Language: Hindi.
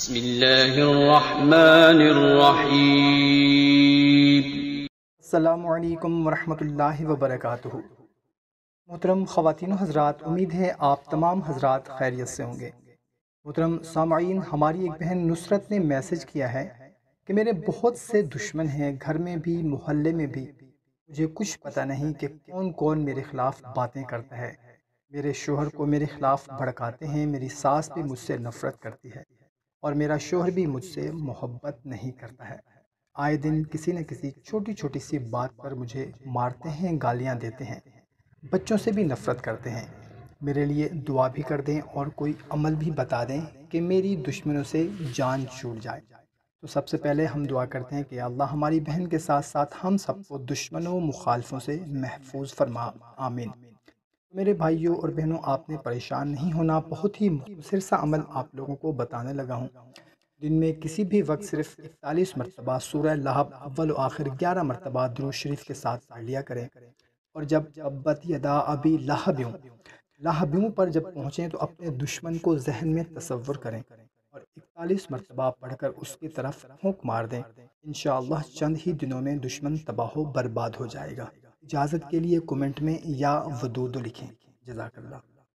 अस्सलामुअलैकुम वरहमतुल्लाहि वबरकातुहू। मोहतरम ख़वातीन हज़रात, उम्मीद है आप तमाम हज़रात खैरियत से होंगे। मोहतरम सामाईन, हमारी एक बहन नुसरत ने मैसेज किया है कि मेरे बहुत से दुश्मन हैं, घर में भी मोहल्ले में भी। मुझे कुछ पता नहीं कि कौन कौन मेरे ख़िलाफ़ बातें करता है। मेरे शोहर को मेरे ख़िलाफ़ भड़काते हैं, मेरी सास भी मुझसे नफ़रत करती है और मेरा शोहर भी मुझसे मोहब्बत नहीं करता है। आए दिन किसी न किसी छोटी छोटी सी बात पर मुझे मारते हैं, गालियाँ देते हैं, बच्चों से भी नफ़रत करते हैं। मेरे लिए दुआ भी कर दें और कोई अमल भी बता दें कि मेरी दुश्मनों से जान छूट जाए। तो सबसे पहले हम दुआ करते हैं कि अल्लाह हमारी बहन के साथ साथ हम सबको दुश्मनों मुखालफों से महफूज फरमा, आमीन। मेरे भाइयों और बहनों, आपने परेशान नहीं होना। बहुत ही मुखसर सा अमल आप लोगों को बताने लगा हूँ। दिन में किसी भी वक्त सिर्फ 41 मरतबा सूरह लहब अव्वल आखिर 11 मरतबा दुरूद शरीफ के साथ पढ़ लिया करें। और जब अब्बत यदा अबी लाहब्यों पर जब पहुँचें तो अपने दुश्मन को जहन में तसव्वुर करें और 41 मरतबा पढ़कर उसकी तरफ फूंक मार दें। इंशाअल्लाह चंद ही दिनों में दुश्मन तबाह बर्बाद हो जाएगा। इजाज़त के लिए कमेंट में या वदूद लिखें। जज़ाकल्लाह।